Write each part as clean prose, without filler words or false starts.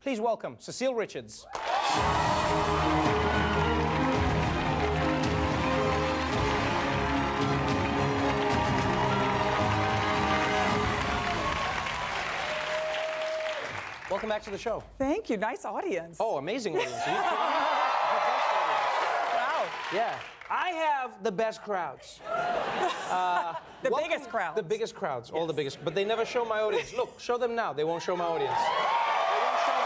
Please welcome Cecile Richards. Welcome back to the show. Thank you. Nice audience. Oh, amazing audience. Wow. Yeah. I have the best crowds. The biggest crowds. The biggest crowds. Yes. All the biggest. But they never show my audience. Look, show them now. They won't show my audience. They won't show them.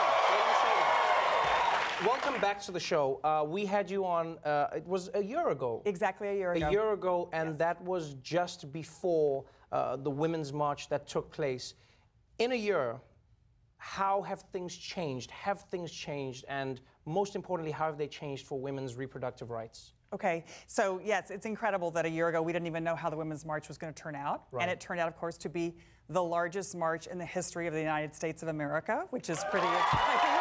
Welcome back to the show. We had you on, it was a year ago. Exactly a year ago. A year ago, and yes. That was just before the Women's March that took place. In a year, how have things changed? Have things changed? And most importantly, how have they changed for women's reproductive rights? Okay, so yes, it's incredible that a year ago we didn't even know how the Women's March was going to turn out. Right. And it turned out, of course, to be the largest march in the history of the United States of America, which is pretty exciting.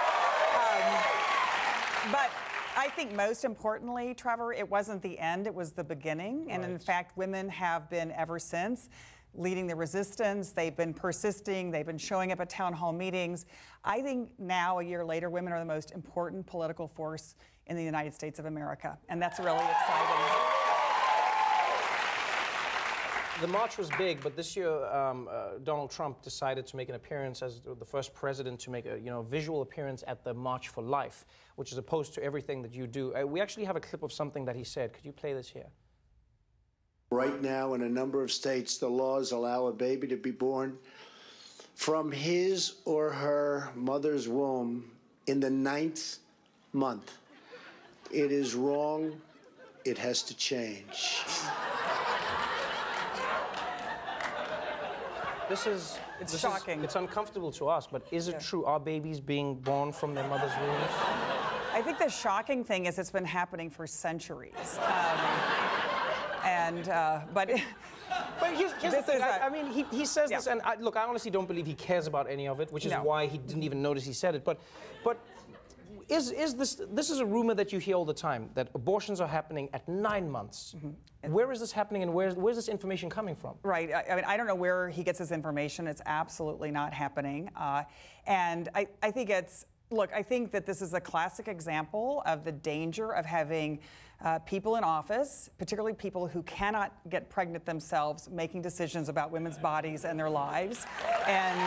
But I think most importantly, Trevor, it wasn't the end, it was the beginning. And in fact, women have been ever since leading the resistance. They've been persisting. They've been showing up at town hall meetings. I think now, a year later, women are the most important political force in the United States of America. And that's really exciting. The march was big, but this year, Donald Trump decided to make an appearance as the first president to make a visual appearance at the March for Life, which is opposed to everything that you do. We actually have a clip of something that he said. Could you play this here? Right now, in a number of states, the laws allow a baby to be born from his or her mother's womb in the 9th month. It is wrong. It has to change. This is... It's shocking. It's uncomfortable to us, but is it true? Are babies being born from their mother's wombs? I think the shocking thing is it's been happening for centuries. But here's the thing. I mean, he says this, and look, I honestly don't believe he cares about any of it, which is why he didn't even notice he said it. But this is a rumor that you hear all the time, that abortions are happening at 9 months. Mm-hmm. Where is this happening, and where's this information coming from? Right. I mean, I don't know where he gets his information. It's absolutely not happening. And I think it's... Look, I think that this is a classic example of the danger of having people in office, particularly people who cannot get pregnant themselves, making decisions about women's bodies and their lives. And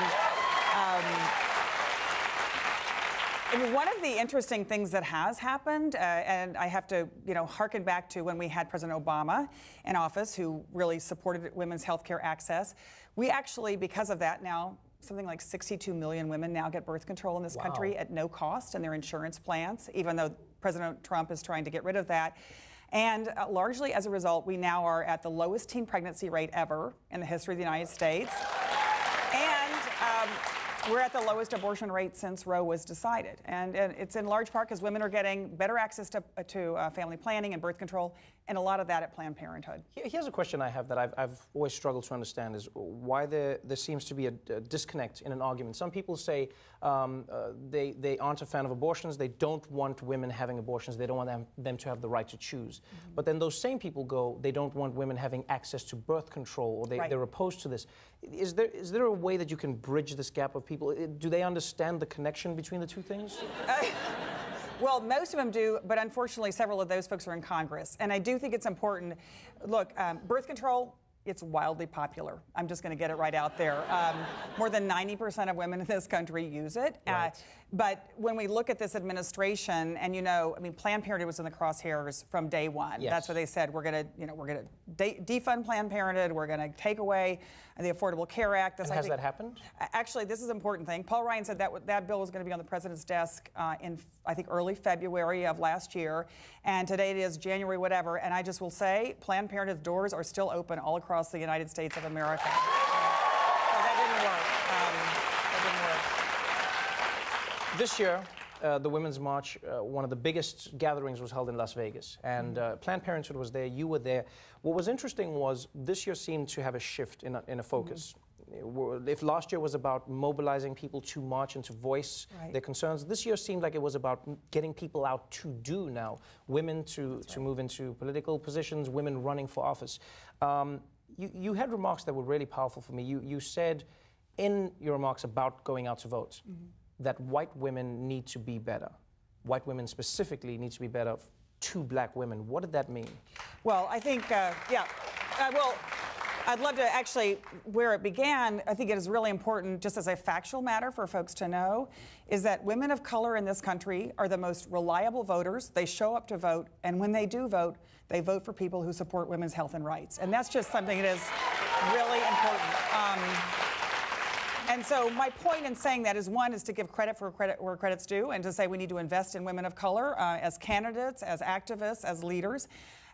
one of the interesting things that has happened, and I have to harken back to when we had President Obama in office, who really supported women's health care access, we actually, because of that now, something like 62 million women now get birth control in this country at no cost in their insurance plans, even though President Trump is trying to get rid of that. And largely as a result, we now are at the lowest teen pregnancy rate ever in the history of the United States. And we're at the lowest abortion rate since Roe was decided. And it's in large part because women are getting better access to family planning and birth control, and a lot of that at Planned Parenthood. Here's a question I have that I've always struggled to understand, is why there seems to be a disconnect in an argument. Some people say they aren't a fan of abortions, they don't want women having abortions, they don't want them to have the right to choose. Mm-hmm. But then those same people go, they don't want women having access to birth control, or they're opposed to this. Is there a way that you can bridge this gap of people? Do they understand the connection between the two things? Well, most of them do, but unfortunately, several of those folks are in Congress. And I do think it's important. Look, birth control, it's wildly popular. I'm just going to get it right out there. More than 90% of women in this country use it. Right. But when we look at this administration, and I mean, Planned Parenthood was in the crosshairs from day one. Yes. That's what they said. We're going to, we're going to defund Planned Parenthood. We're going to take away the Affordable Care Act. And has that happened? Actually, this is an important thing. Paul Ryan said that bill was going to be on the president's desk in, I think, early February of last year, and today it is January, whatever. And I just will say, Planned Parenthood's doors are still open all across the United States of America. So that didn't work. This year, the Women's March, one of the biggest gatherings was held in Las Vegas, and Planned Parenthood was there, you were there. What was interesting was this year seemed to have a shift in a focus. Mm-hmm. If last year was about mobilizing people to march and to voice their concerns, this year seemed like it was about getting people out to do now, women to move into political positions, women running for office. You had remarks that were really powerful for me. You said in your remarks about going out to vote, mm-hmm. that white women need to be better. White women specifically need to be better to black women. What did that mean? Well, I think, I'd love to actually, where it began, I think it is really important, just as a factual matter for folks to know, is that women of color in this country are the most reliable voters. They show up to vote, and when they do vote, they vote for people who support women's health and rights. And that's just something that is really important. And so my point in saying that is, one, is to give credit for credit where credit's due, and to say we need to invest in women of color as candidates, as activists, as leaders.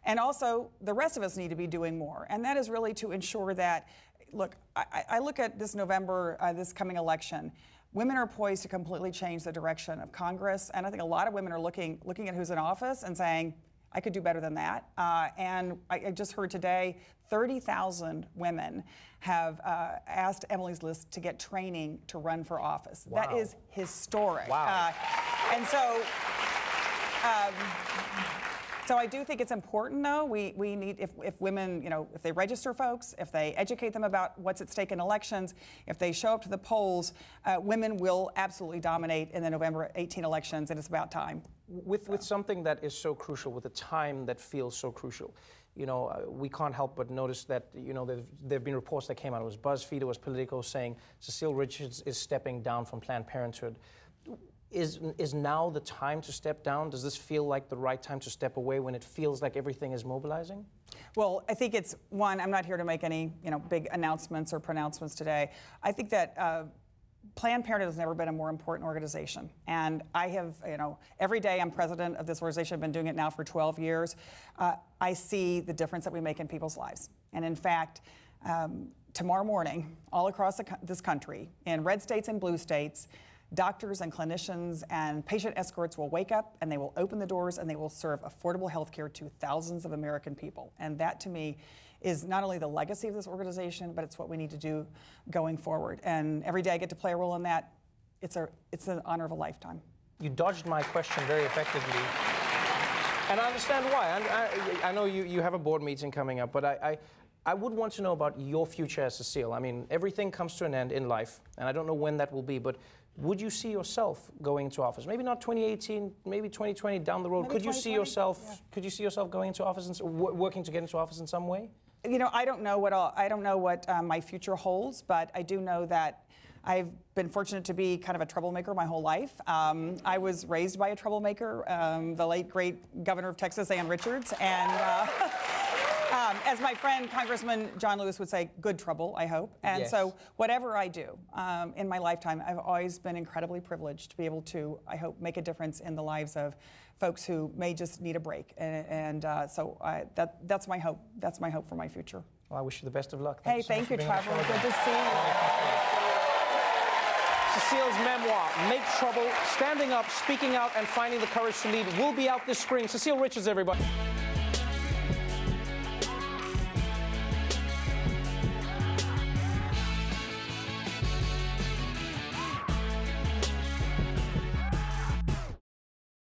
And also, the rest of us need to be doing more. And that is really to ensure that, look, I look at this November, this coming election. Women are poised to completely change the direction of Congress. And I think a lot of women are looking at who's in office and saying, I could do better than that. And I just heard today, 30,000 women have asked Emily's List to get training to run for office. Wow. That is historic. Wow. And so, so I do think it's important, though. We need, if women, you know, if they register folks, if they educate them about what's at stake in elections, if they show up to the polls, women will absolutely dominate in the November 18 elections, and it's about time. With something that is so crucial, with a time that feels so crucial, you know, we can't help but notice that, you know, there have been reports that came out. It was Buzzfeed, it was Politico, saying Cecile Richards is stepping down from Planned Parenthood. Is now the time to step down? Does this feel like the right time to step away when it feels like everything is mobilizing? Well, I think it's, one, I'm not here to make any, you know, big announcements or pronouncements today. I think that Planned Parenthood has never been a more important organization. And I have, you know, every day I'm president of this organization. I've been doing it now for 12 years. I see the difference that we make in people's lives. And in fact, tomorrow morning, all across this country, in red states and blue states, doctors and clinicians and patient escorts will wake up, and they will open the doors, and they will serve affordable health care to thousands of American people. And that, to me, is not only the legacy of this organization, but it's what we need to do going forward. And every day I get to play a role in that. It's an honor of a lifetime. You dodged my question very effectively. And I understand why. I know you have a board meeting coming up, but I would want to know about your future as Cecile. I mean, everything comes to an end in life, and I don't know when that will be, but would you see yourself going into office? Maybe not 2018, maybe 2020 down the road. Maybe could you see yourself going into office and working to get into office in some way? You know, I don't know what my future holds, but I do know that I've been fortunate to be kind of a troublemaker my whole life. I was raised by a troublemaker, the late great governor of Texas, Ann Richards, and as my friend Congressman John Lewis would say, good trouble, I hope. And yes. So whatever I do in my lifetime, I've always been incredibly privileged to be able to, I hope, make a difference in the lives of folks who may just need a break. And so that's my hope. That's my hope for my future. Well, I wish you the best of luck. Thanks thank you, Trevor. Good to see you. Cecile's memoir, Make Trouble, Standing Up, Speaking Out, and Finding the Courage to Lead, will be out this spring. Cecile Richards, everybody.